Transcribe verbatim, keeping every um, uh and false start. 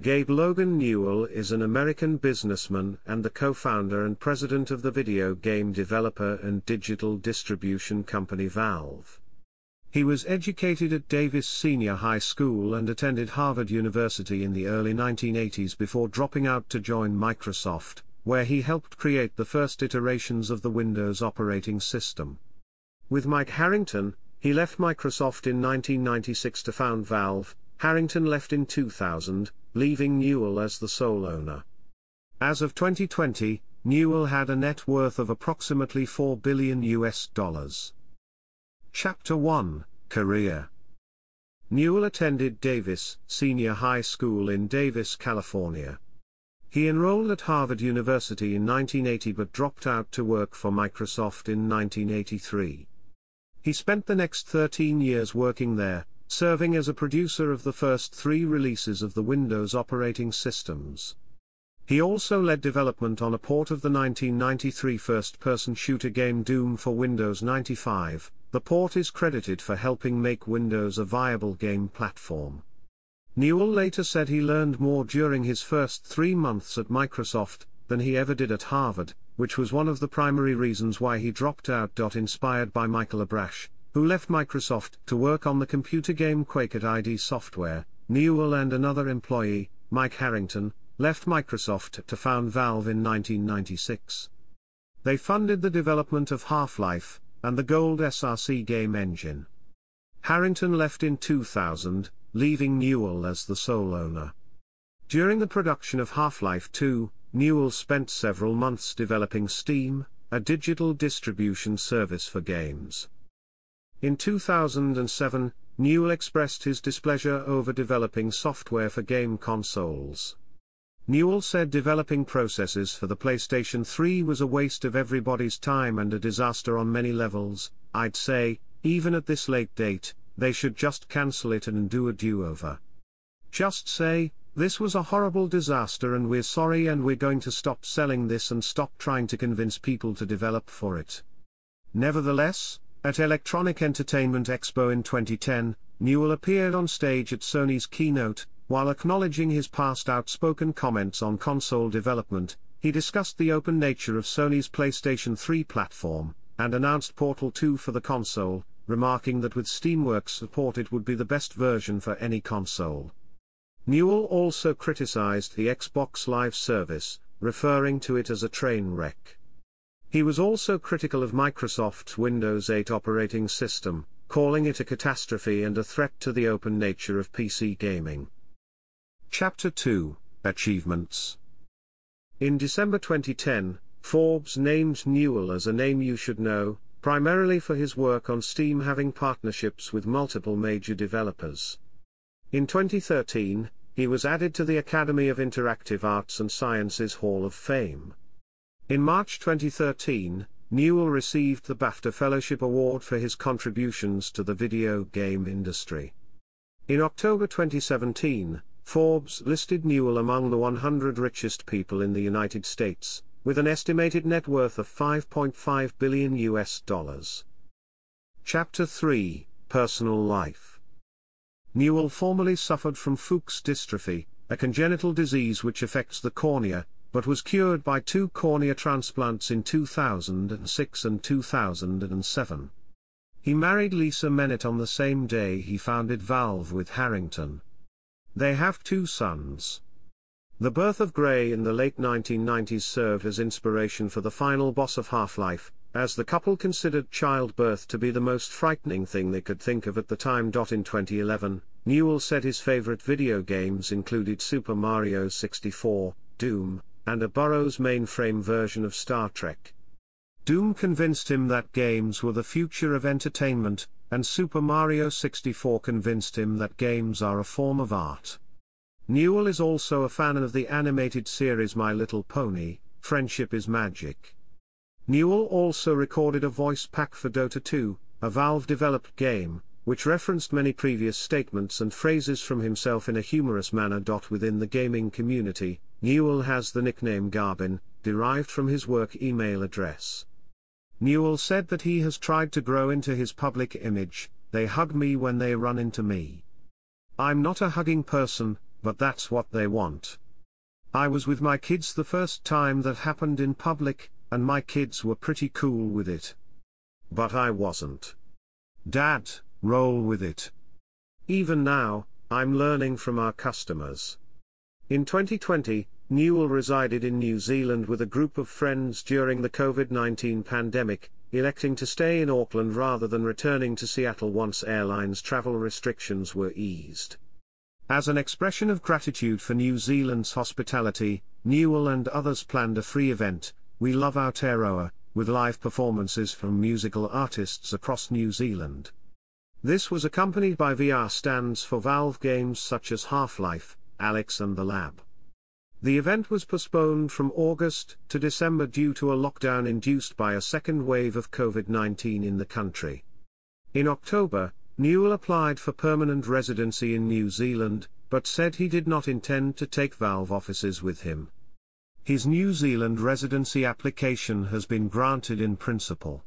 Gabe Logan Newell is an American businessman and the co-founder and president of the video game developer and digital distribution company Valve. He was educated at Davis Senior High School and attended Harvard University in the early nineteen eighties before dropping out to join Microsoft, where he helped create the first iterations of the Windows operating system. With Mike Harrington, he left Microsoft in nineteen ninety-six to found Valve. Harrington left in two thousand, leaving Newell as the sole owner. As of twenty twenty, Newell had a net worth of approximately four billion U S dollars. Chapter one, Career. Newell attended Davis Senior High School in Davis, California. He enrolled at Harvard University in nineteen eighty but dropped out to work for Microsoft in nineteen eighty-three. He spent the next thirteen years working there, serving as a producer of the first three releases of the Windows operating systems. He also led development on a port of the nineteen ninety-three first-person shooter game Doom for Windows ninety-five. The port is credited for helping make Windows a viable game platform. Newell later said he learned more during his first three months at Microsoft than he ever did at Harvard, which was one of the primary reasons why he dropped out. Inspired by Michael Abrash, who left Microsoft to work on the computer game Quake at I D Software, Newell and another employee, Mike Harrington, left Microsoft to found Valve in nineteen ninety-six. They funded the development of Half-Life and the Gold S R C game engine. Harrington left in two thousand, leaving Newell as the sole owner. During the production of Half-Life two, Newell spent several months developing Steam, a digital distribution service for games. In two thousand seven, Newell expressed his displeasure over developing software for game consoles. Newell said developing processes for the PlayStation three was a waste of everybody's time and a disaster on many levels. I'd say, even at this late date, they should just cancel it and do a do-over. Just say, this was a horrible disaster and we're sorry and we're going to stop selling this and stop trying to convince people to develop for it. Nevertheless, at Electronic Entertainment Expo in twenty ten, Newell appeared on stage at Sony's keynote. While acknowledging his past outspoken comments on console development, he discussed the open nature of Sony's PlayStation three platform, and announced Portal two for the console, remarking that with Steamworks support it would be the best version for any console. Newell also criticized the Xbox Live service, referring to it as a train wreck. He was also critical of Microsoft's Windows eight operating system, calling it a catastrophe and a threat to the open nature of P C gaming. Chapter two, Achievements. In December twenty ten, Forbes named Newell as a name you should know, primarily for his work on Steam, having partnerships with multiple major developers. In twenty thirteen, he was added to the Academy of Interactive Arts and Sciences Hall of Fame. In March twenty thirteen, Newell received the BAFTA Fellowship Award for his contributions to the video game industry. In October twenty seventeen, Forbes listed Newell among the one hundred richest people in the United States, with an estimated net worth of five point five billion U S dollars. Chapter three, Personal Life. Newell formerly suffered from Fuchs dystrophy, a congenital disease which affects the cornea, but was cured by two cornea transplants in two thousand six and two thousand seven. He married Lisa Mennett on the same day he founded Valve with Harrington. They have two sons. The birth of Gray in the late nineteen nineties served as inspiration for the final boss of Half-Life, as the couple considered childbirth to be the most frightening thing they could think of at the time. In twenty eleven, Newell said his favorite video games included Super Mario sixty-four, Doom, and a Burroughs mainframe version of Star Trek. Doom convinced him that games were the future of entertainment, and Super Mario sixty-four convinced him that games are a form of art. Newell is also a fan of the animated series My Little Pony: Friendship is Magic. Newell also recorded a voice pack for Dota two, a Valve-developed game, which referenced many previous statements and phrases from himself in a humorous manner. Within the gaming community, Newell has the nickname Garbin, derived from his work email address. Newell said that he has tried to grow into his public image. They hug me when they run into me. I'm not a hugging person, but that's what they want. I was with my kids the first time that happened in public, and my kids were pretty cool with it. But I wasn't. Dad, roll with it. Even now, I'm learning from our customers. In twenty twenty, Newell resided in New Zealand with a group of friends during the COVID nineteen pandemic, electing to stay in Auckland rather than returning to Seattle once airlines travel restrictions were eased. As an expression of gratitude for New Zealand's hospitality, Newell and others planned a free event, We Love Aotearoa, with live performances from musical artists across New Zealand. This was accompanied by V R stands for Valve games such as Half-Life, Alex and The Lab. The event was postponed from August to December due to a lockdown induced by a second wave of COVID nineteen in the country. In October, Newell applied for permanent residency in New Zealand, but said he did not intend to take Valve offices with him. His New Zealand residency application has been granted in principle.